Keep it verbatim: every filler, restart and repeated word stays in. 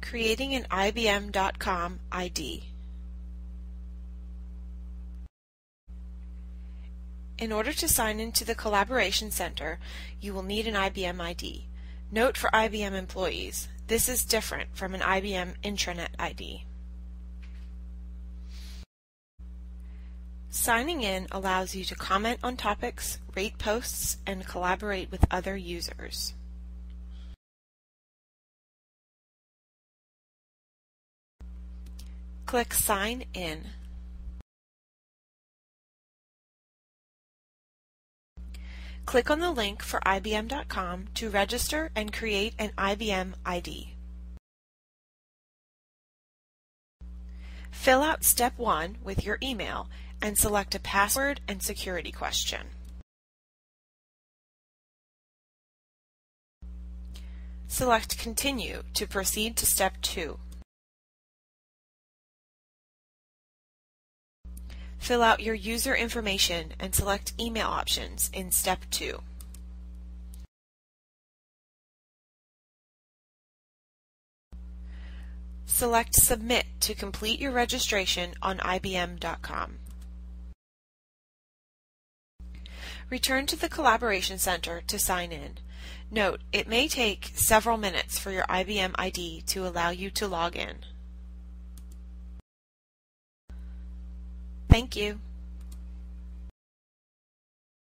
creating an I B M dot com I D. In order to sign into the Collaboration Center, you will need an I B M I D. Note for I B M employees, this is different from an I B M intranet I D. Signing in allows you to comment on topics, rate posts, and collaborate with other users. Click Sign In. Click on the link for I B M dot com to register and create an I B M I D. Fill out Step one with your email and select a password and security question. Select Continue to proceed to Step two. Fill out your user information and select email options in Step two. Select Submit to complete your registration on I B M dot com. Return to the Collaboration Center to sign in. Note, it may take several minutes for your I B M I D to allow you to log in. Thank you.